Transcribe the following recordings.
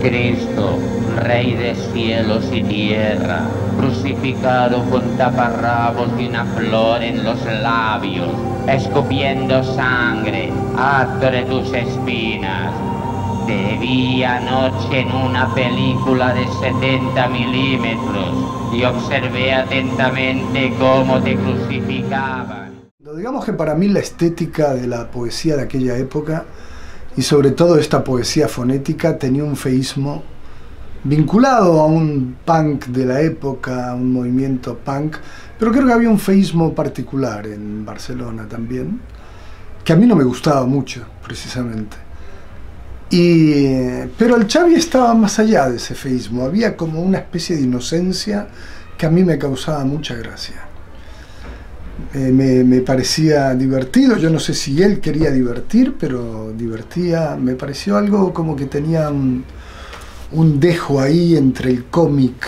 Cristo, Rey de cielos y tierra, crucificado con taparrabos y una flor en los labios, escupiendo sangre, acto de tus espinas. Te vi anoche en una película de 70 milímetros y observé atentamente cómo te crucificaban. Digamos que para mí la estética de la poesía de aquella época, y sobre todo esta poesía fonética, tenía un feísmo vinculado a un punk de la época, a un movimiento punk, pero creo que había un feísmo particular en Barcelona también, que a mí no me gustaba mucho, precisamente. Pero el Xavi estaba más allá de ese feísmo, había como una especie de inocencia que a mí me causaba mucha gracia. Me parecía divertido, yo no sé si él quería divertir, pero divertía, me pareció algo como que tenía un dejo ahí entre el cómic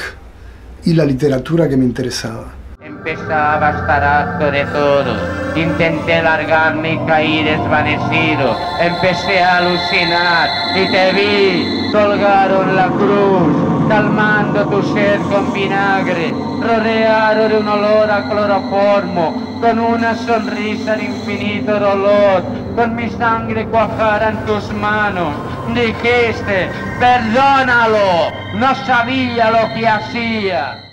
y la literatura que me interesaba. Empezaba a estar harto de todo, intenté largarme y caí desvanecido, empecé a alucinar y te vi, colgaron la cruz, calmando tu sed con vinagre, rodeado de un olor a cloroformo, con una sonrisa de infinito dolor, con mi sangre cuajada en tus manos. Dijiste, perdónalo, no sabía lo que hacía.